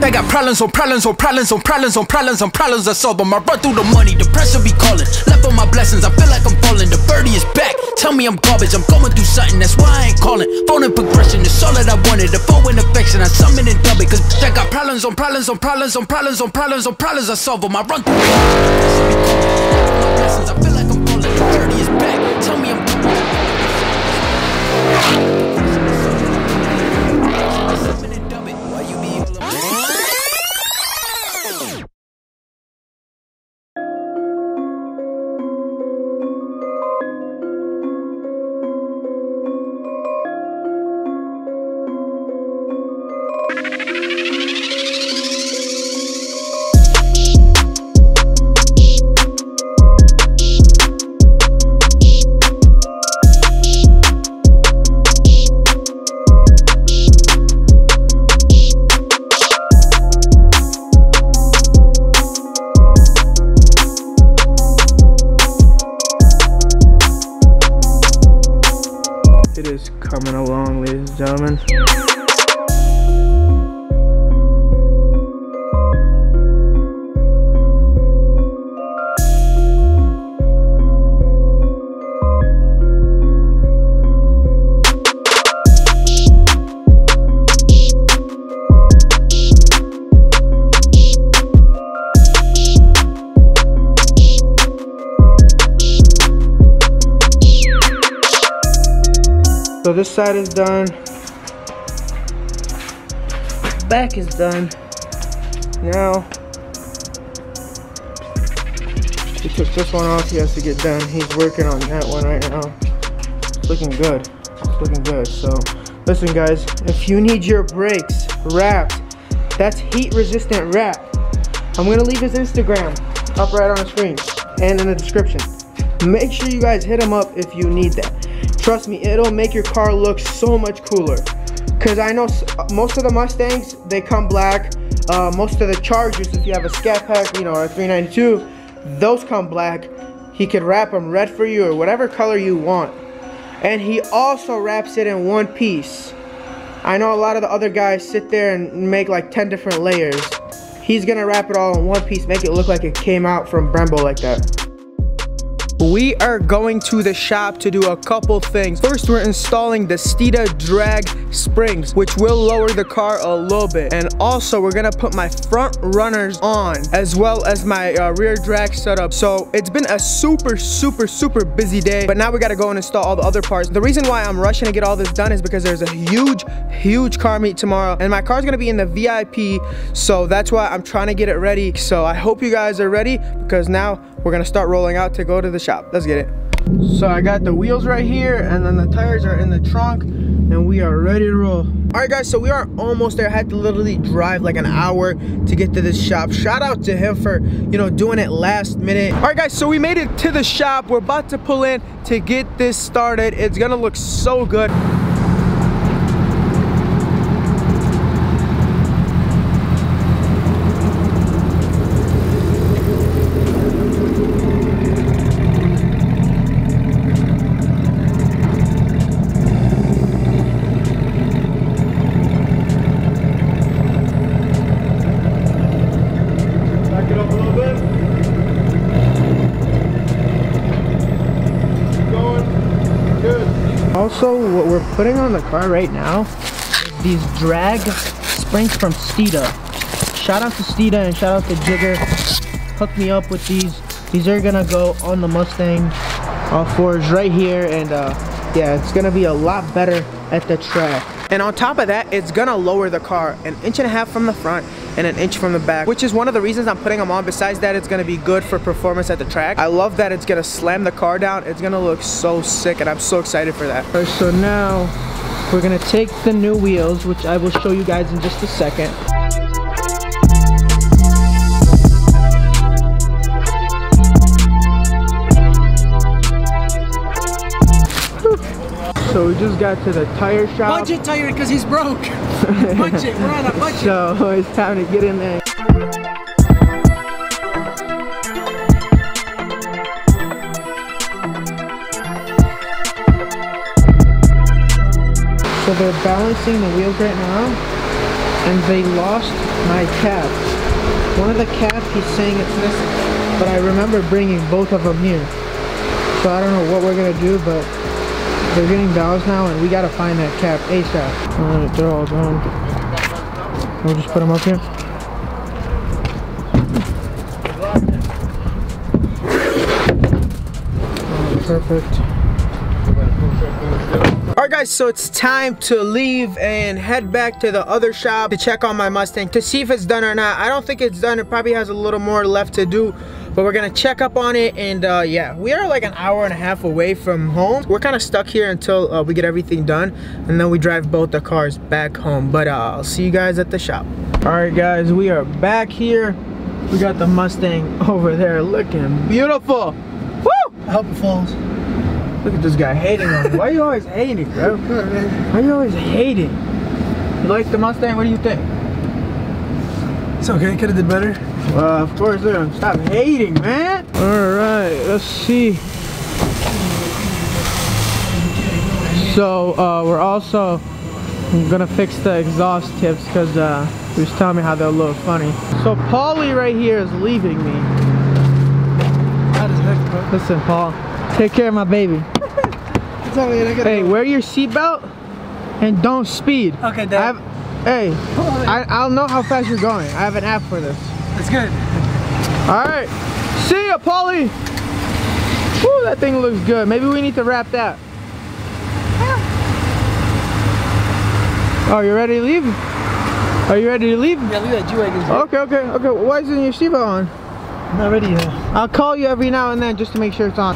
I got problems on problems on problems on problems on problems on problems I solve them. I run through the money, the pressure be calling. Left on my blessings, I feel like I'm falling. The birdie is back, tell me I'm garbage. I'm going through something, that's why I ain't calling. Phone in progression, it's all that I wanted. The phone in affection, I summon and dub it. Cause I got problems on problems on problems on problems on problems on problems I solve them. I run through my blessings, I feel like I'm falling. The birdie is back, tell me I'm It is coming along, ladies and gentlemen. So this side is done, back is done. Now he took this one off, he has to get done. He's working on that one right now. It's looking good, it's looking good. So listen guys, if you need your brakes wrapped, that's heat resistant wrap. I'm gonna leave his Instagram up right on the screen and in the description. Make sure you guys hit him up if you need that. Trust me, it'll make your car look so much cooler. Cause I know most of the Mustangs, they come black. Most of the Chargers, if you have a Scat Pack, you know, or a 392, those come black. He could wrap them red for you or whatever color you want. And he also wraps it in one piece. I know a lot of the other guys sit there and make like 10 different layers. He's gonna wrap it all in one piece, make it look like it came out from Brembo like that. We are going to the shop to do a couple things. First, we're installing the Steeda drag springs, which will lower the car a little bit. And also, we're gonna put my front runners on, as well as my rear drag setup. So it's been a super busy day, but now we gotta go and install all the other parts. The reason why I'm rushing to get all this done is because there's a huge car meet tomorrow, and my car's gonna be in the VIP. So that's why I'm trying to get it ready. So I hope you guys are ready, because now we're gonna start rolling out to go to the shop. Let's get it. So I got the wheels right here, and then the tires are in the trunk, and we are ready to roll. All right guys, so we are almost there. I had to literally drive like an hour to get to this shop. Shout out to him for, you know, doing it last minute. All right guys, so we made it to the shop. We're about to pull in to get this started. It's gonna look so good. Also, what we're putting on the car right now is these drag springs from Steeda. Shout out to Steeda and shout out to Jigger. Hooked me up with these. These are gonna go on the Mustang, all fours right here, and yeah, it's gonna be a lot better at the track. And on top of that, it's gonna lower the car 1.5 inches from the front and 1 inch from the back, which is one of the reasons I'm putting them on. Besides that, it's gonna be good for performance at the track. I love that it's gonna slam the car down. It's gonna look so sick, and I'm so excited for that. All right, so now we're gonna take the new wheels, which I will show you guys in just a second. So we just got to the tire shop. Budget tire, because he's broke. Budget, we're on a budget. So it's time to get in there. So they're balancing the wheels right now, and they lost my cap. One of the caps, he's saying it's missing, but I remember bringing both of them here. So I don't know what we're gonna do, but they're getting balanced now, and we gotta find that cap ASAP. All right, they're all gone. We'll just put them up here. Oh, perfect. Alright guys, so it's time to leave and head back to the other shop to check on my Mustang to see if it's done or not. I don't think it's done. It probably has a little more left to do, but we're gonna check up on it. And yeah, we are like an hour and a half away from home. We're kind of stuck here until we get everything done, and then we drive both the cars back home. But I'll see you guys at the shop. Alright guys, we are back here. We got the Mustang over there looking beautiful. Woo! I hope it falls. Look at this guy hating on me. Why are you always hating, bro? Why are you always hating? You like the Mustang? What do you think? It's okay, could have did better. Of course, dude. Stop hating, man. Alright, let's see. So, we're also gonna fix the exhaust tips because he was telling me how they're a little funny. So, Paulie right here is leaving me. Listen, Paul. Take care of my baby. Hey, wear your seatbelt and don't speed. Okay, Dad. Hey, I'll know how fast you're going. I have an app for this. That's good. All right. See ya, Paulie. Woo, that thing looks good. Maybe we need to wrap that. Oh, you ready to leave? Are you ready to leave? Yeah, leave that G-Wagon. Okay, okay, okay. Well, why isn't your seatbelt on? Not ready yet. I'll call you every now and then just to make sure it's on.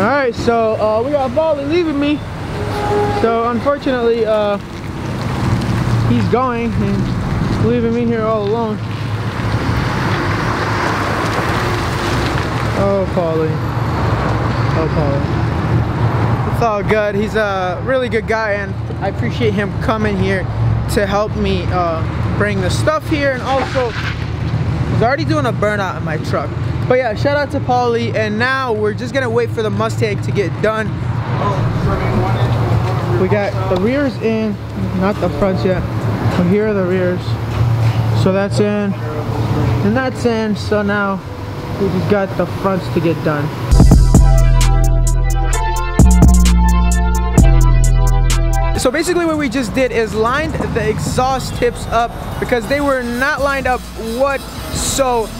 Alright, so we got Paulie leaving me. So unfortunately, he's going and leaving me here all alone. Oh, Paulie. Oh, Paulie. It's all good. He's a really good guy, and I appreciate him coming here to help me bring the stuff here. And also, he's already doing a burnout in my truck. But yeah, shout out to Paulie, and now we're just gonna wait for the Mustang to get done. We got the rears in, not the fronts yet, but here are the rears. So that's in, and that's in, so now we just got the fronts to get done. So basically what we just did is lined the exhaust tips up because they were not lined up whatsoever.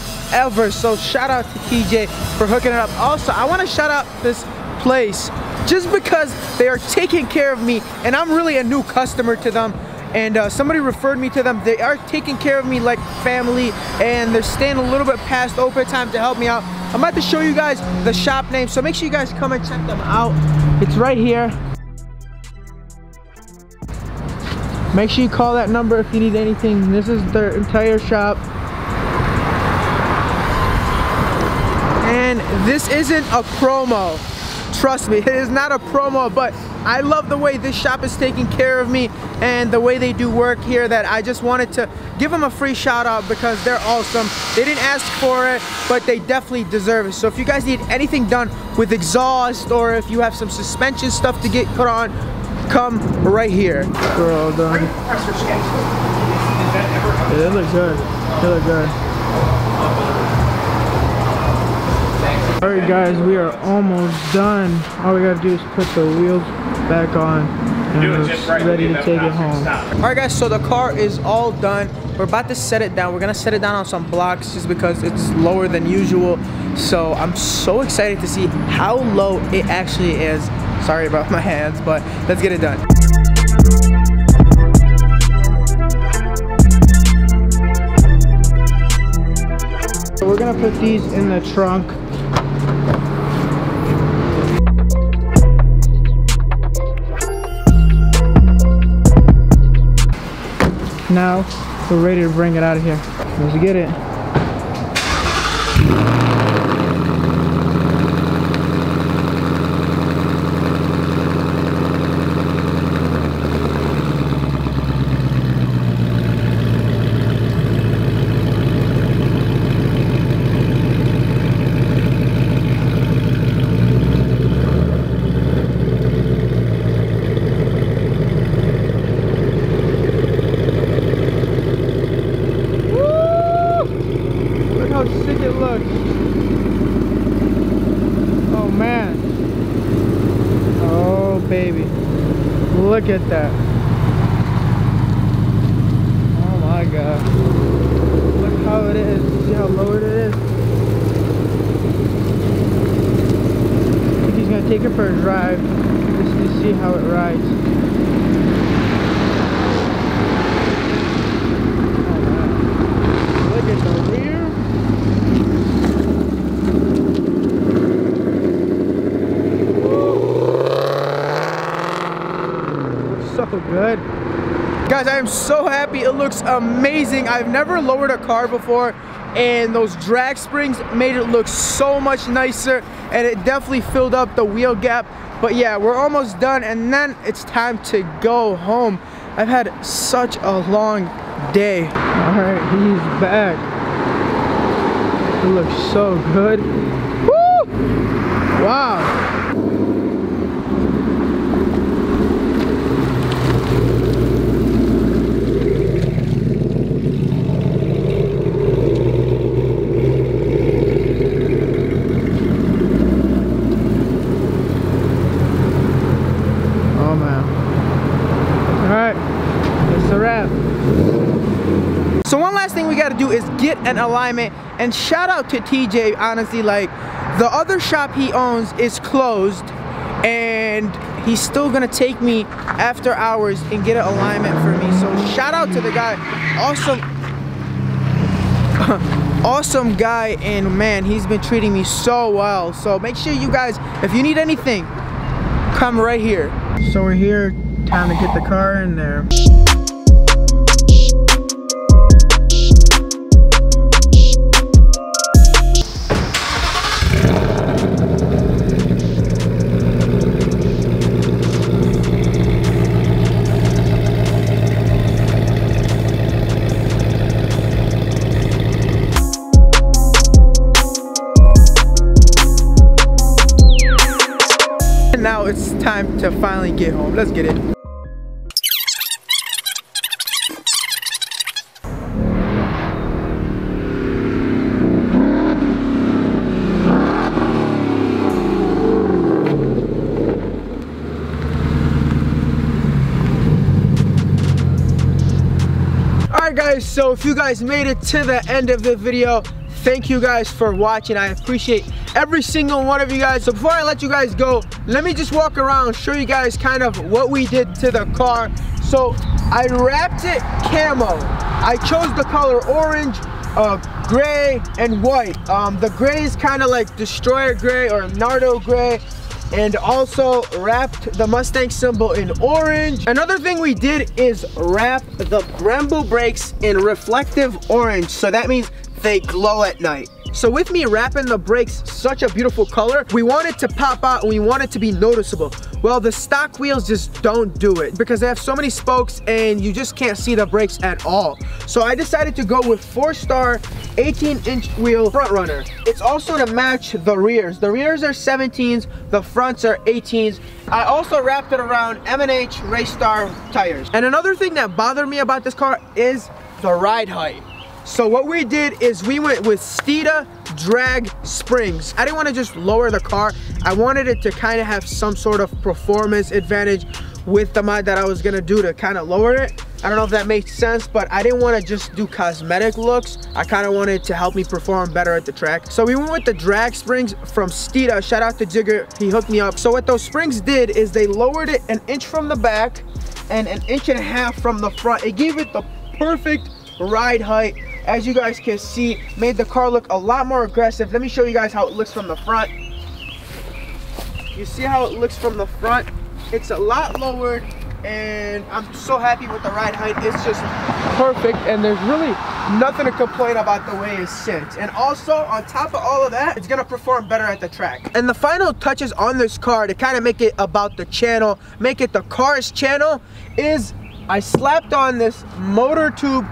So shout out to TJ for hooking it up. Also, I want to shout out this place just because they are taking care of me, and I'm really a new customer to them, and somebody referred me to them. They are taking care of me like family, and they're staying a little bit past open time to help me out. I'm about to show you guys the shop name, so make sure you guys come and check them out. It's right here. Make sure you call that number if you need anything. This is their entire shop. And this isn't a promo. Trust me, it is not a promo, but I love the way this shop is taking care of me and the way they do work here, that I just wanted to give them a free shout out because they're awesome. They didn't ask for it, but they definitely deserve it. So if you guys need anything done with exhaust, or if you have some suspension stuff to get put on, come right here. We're all done. Yeah, they look good. They look good. Alright guys, we are almost done. All we gotta do is put the wheels back on, and we're ready to take it home. Alright guys, so the car is all done. We're about to set it down. We're gonna set it down on some blocks just because it's lower than usual. So I'm so excited to see how low it actually is. Sorry about my hands, but let's get it done. So we're gonna put these in the trunk. Now we're ready to bring it out of here. Let's get it. baby. Look at that. Oh my god. Look how it is. See how low it is? I think he's gonna take it for a drive just to see how it rides. Good guys, I am so happy. It looks amazing. I've never lowered a car before, and those drag springs made it look so much nicer, and it definitely filled up the wheel gap. But yeah, we're almost done, and then it's time to go home. I've had such a long day. All right, he's back. It looks so good. Woo! Wow. Is get an alignment, and shout out to TJ. Honestly, like, the other shop he owns is closed, and he's still gonna take me after hours and get an alignment for me, so shout out to the guy. Awesome awesome guy, and man, he's been treating me so well. So make sure you guys, if you need anything, come right here. So we're here, time to get the car in there. Now it's time to finally get home. Let's get it. Alright guys, so if you guys made it to the end of the video, thank you guys for watching. I appreciate every single one of you guys. So before I let you guys go, let me just walk around, show you guys kind of what we did to the car. So I wrapped it camo. I chose the color orange, gray, and white. The gray is kind of like Destroyer gray or Nardo gray, and also wrapped the Mustang symbol in orange. Another thing we did is wrap the Brembo brakes in reflective orange, so that means they glow at night. So with me wrapping the brakes such a beautiful color, we want it to pop out and we want it to be noticeable. Well, the stock wheels just don't do it because they have so many spokes and you just can't see the brakes at all. So I decided to go with 4-star 18-inch wheel front runner. It's also to match the rears. The rears are 17s, the fronts are 18s. I also wrapped it around M&H Race Star tires. And another thing that bothered me about this car is the ride height. So what we did is we went with Steeda drag springs. I didn't want to just lower the car. I wanted it to kind of have some sort of performance advantage with the mod that I was going to do to kind of lower it. I don't know if that makes sense, but I didn't want to just do cosmetic looks. I kind of wanted to help me perform better at the track. So we went with the drag springs from Steeda. Shout out to Jigger, he hooked me up. So what those springs did is they lowered it 1 inch from the back and 1.5 inches from the front. It gave it the perfect ride height. As you guys can see, made the car look a lot more aggressive. Let me show you guys how it looks from the front. You see how it looks from the front? It's a lot lowered, and I'm so happy with the ride height. It's just perfect, and there's really nothing to complain about the way it's sent. And also, on top of all of that, it's gonna perform better at the track. And the final touches on this car to kind of make it about the channel, make it the car's channel, is I slapped on this MotorTube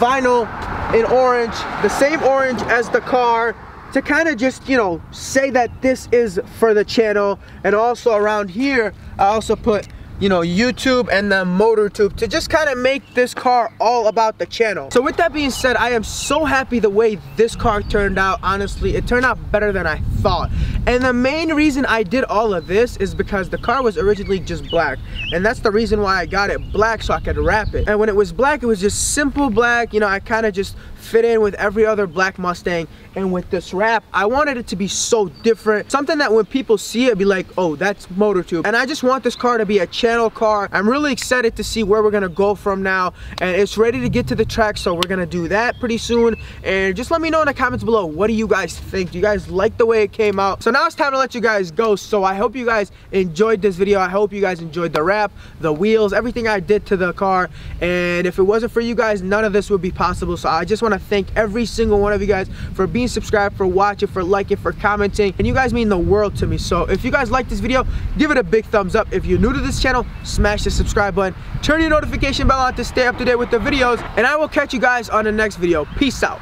vinyl in orange, the same orange as the car, to kind of just, you know, say that this is for the channel. And also around here I also put, you know, YouTube and the MotorTube to just kind of make this car all about the channel. So with that being said, I am so happy the way this car turned out. Honestly, it turned out better than I thought. thought. And the main reason I did all of this is because the car was originally just black, and that's the reason why I got it black, so I could wrap it. And when it was black, it was just simple black, you know, I kind of just fit in with every other black Mustang. And with this wrap, I wanted it to be so different, something that when people see it, be like, oh, that's MotorTube. And I just want this car to be a channel car. I'm really excited to see where we're gonna go from now, and it's ready to get to the track, so we're gonna do that pretty soon. And just let me know in the comments below, what do you guys think? Do you guys like the way it came out? So now it's time to let you guys go. So I hope you guys enjoyed this video. I hope you guys enjoyed the wrap, the wheels, everything I did to the car. And if it wasn't for you guys, none of this would be possible. So I just want to thank every single one of you guys for being subscribed, for watching, for liking, for commenting, and you guys mean the world to me. So if you guys like this video, give it a big thumbs up. If you're new to this channel, smash the subscribe button, turn your notification bell on to stay up to date with the videos, and I will catch you guys on the next video. Peace out.